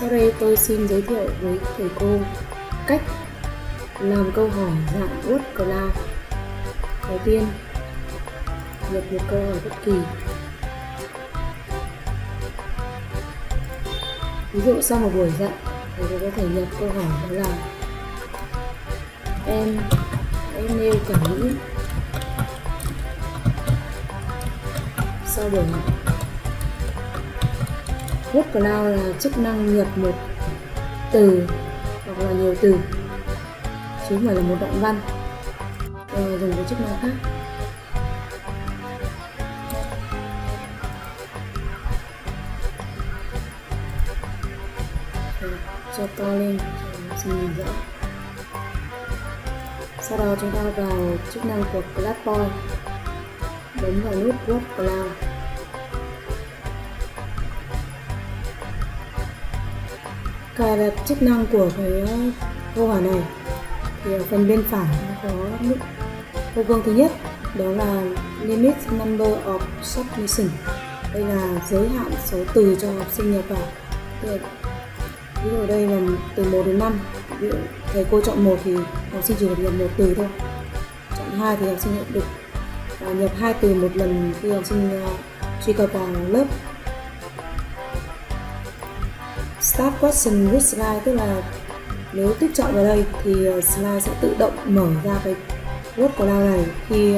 Sau đây tôi xin giới thiệu với thầy cô cách làm câu hỏi dạng Word Cloud. Đầu tiên, nhập một câu hỏi bất kỳ. Ví dụ sau một buổi dạy, thầy cô có thể nhập câu hỏi đó là em nêu cảm nghĩ sau buổi học. Word Cloud là chức năng nhập một từ hoặc là nhiều từ, chứ không phải là một đoạn văn. Rồi dùng cái chức năng khác. Rồi, cho to lên cho nhìn rõ. Sau đó chúng ta vào chức năng của Classpoint, bấm vào nút Word Cloud. Cài đặt chức năng của cái câu hỏi này thì ở phần bên phải có nút ô vuông thứ nhất, đó là limit number of submission. Đây là giới hạn số từ cho học sinh nhập vào. Ví dụ ở đây là từ 1 đến 5. Ví dụ thầy cô chọn 1 thì học sinh chỉ được nhập 1 từ thôi. Chọn 2 thì học sinh được nhập 2 từ một lần khi học sinh truy cập vào lớp. Start question with slide, tức là nếu tích chọn vào đây thì slide sẽ tự động mở ra cái Word Cloud này khi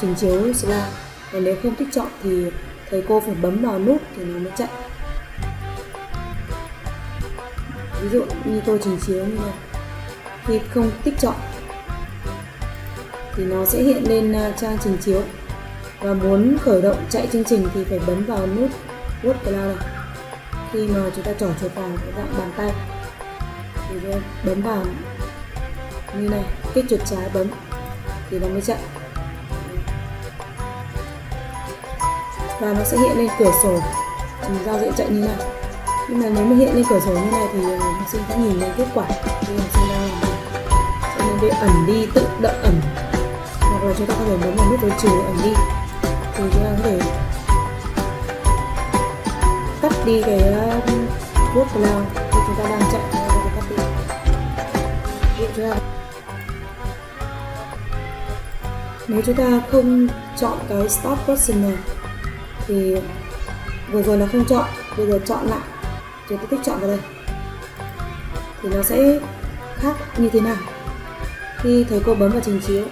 trình chiếu slide. Còn nếu không tích chọn thì thầy cô phải bấm vào nút thì nó mới chạy. Ví dụ như tôi trình chiếu như này, khi không tích chọn thì nó sẽ hiện lên trang trình chiếu. Và muốn khởi động chạy chương trình thì phải bấm vào nút Word Cloud này. Khi mà chúng ta trỏ chuột vào dạng bàn tay thì bấm vào như này, kích chuột trái bấm thì nó mới chạy. Và nó sẽ hiện lên cửa sổ giao diện chạy như này. Nhưng mà nếu mà hiện lên cửa sổ như này thì học sinh sẽ nhìn thấy kết quả. Nên học sinh đang sẽ nên để ẩn đi, tự động ẩn. Hoặc là chúng ta có thể bấm vào nút đối trừ để ẩn đi. Thì chúng ta có thể cắt đi cái Word Cloud thì chúng ta đang chạy, cắt đi. Được chưa? Nếu chúng ta không chọn cái Start Question này thì vừa rồi là không chọn, bây giờ chọn lại, chúng ta tích chọn vào đây thì nó sẽ khác như thế nào. Khi thầy cô bấm vào trình chiếu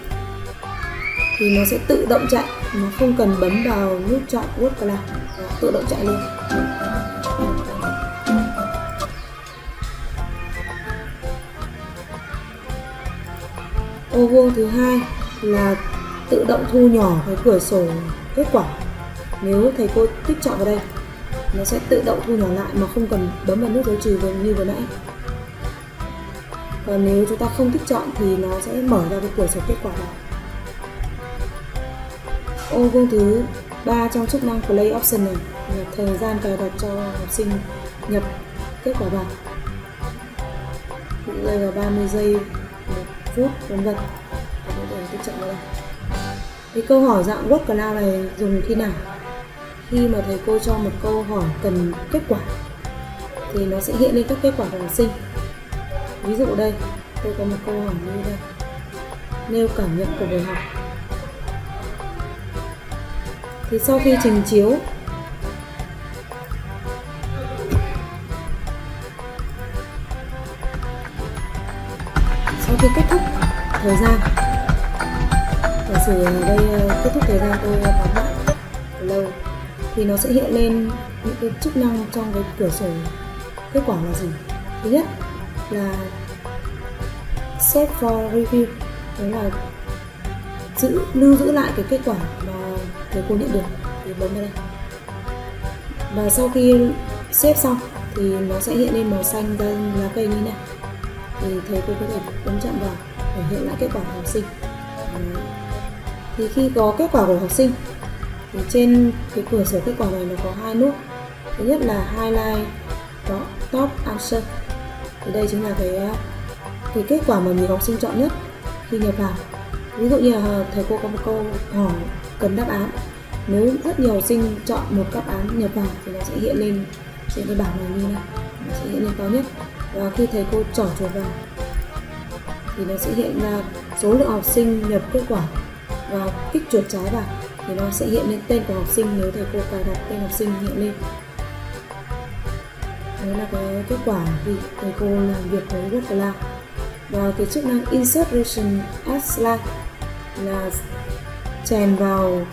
thì nó sẽ tự động chạy, nó không cần bấm vào nút chọn Word Cloud, nó tự động chạy luôn. Ô vuông thứ hai là tự động thu nhỏ cái cửa sổ kết quả. Nếu thầy cô tích chọn vào đây, nó sẽ tự động thu nhỏ lại mà không cần bấm vào nút dấu trừ như vừa nãy. Còn nếu chúng ta không tích chọn thì nó sẽ mở ra cái cửa sổ kết quả này. Ô vuông thứ 3 trong chức năng Play Option này là thời gian cài đặt cho học sinh nhập kết quả vào. Đây là 30 giây, 1 phút, vân vân. Cái câu hỏi dạng Word Cloud này dùng khi nào? Khi mà thầy cô cho một câu hỏi cần kết quả thì nó sẽ hiện lên các kết quả của học sinh. Ví dụ đây, tôi có một câu hỏi như đây: nêu cảm nhận của buổi học. Thì sau khi trình chiếu kết thúc thời gian, giả sử đây kết thúc thời gian tôi bấm lại lâu thì nó sẽ hiện lên những cái chức năng trong cái cửa sổ kết quả là gì. Thứ nhất là save for review, đó là lưu giữ lại cái kết quả mà thầy cô nhận được thì bấm vào đây. Và sau khi save xong thì nó sẽ hiện lên màu xanh ra lá cây như này. Thì thầy cô có thể bấm chạm vào để hiện lại kết quả của học sinh. Thì khi có kết quả của học sinh thì trên cái cửa sổ kết quả này nó có hai nút. Thứ nhất là highlight top answer, thì đây chính là cái kết quả mà nhiều học sinh chọn nhất khi nhập vào. Ví dụ như là thầy cô có một câu hỏi cần đáp án, nếu rất nhiều học sinh chọn một đáp án nhập vào thì nó sẽ hiện lên trên cái bảng này như này. sẽ hiện lên cao nhất. Và khi thầy cô chọn chuột vào thì nó sẽ hiện là số lượng học sinh nhập kết quả, và kích chuột trái vào thì nó sẽ hiện lên tên của học sinh. Nếu thầy cô cài đặt tên học sinh hiện lên. Đấy là cái kết quả vì thầy cô làm việc với Word Cloud. Và cái chức năng Insertion as Slide là chèn vào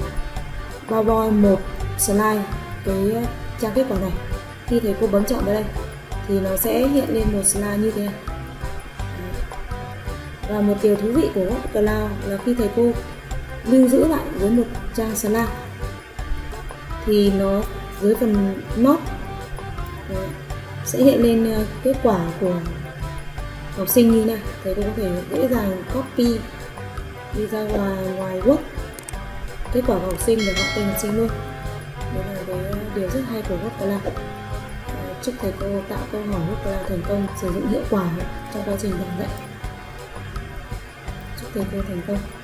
PowerPoint một slide cái trang kết quả này. Khi thầy cô bấm chọn vào đây thì nó sẽ hiện lên một slide như thế này. Và một điều thú vị của Word Cloud là khi thầy cô lưu giữ lại với một trang slide thì nó dưới phần note sẽ hiện lên kết quả của học sinh như này. Thầy cô có thể dễ dàng copy đi ra ngoài Word kết quả của học sinh và học tên học sinh luôn. Đó là cái điều rất hay của Word Cloud. Chúc thầy cô tạo câu hỏi Word Cloud thành công, sử dụng hiệu quả trong quá trình giảng dạy. Chúc thầy cô thành công.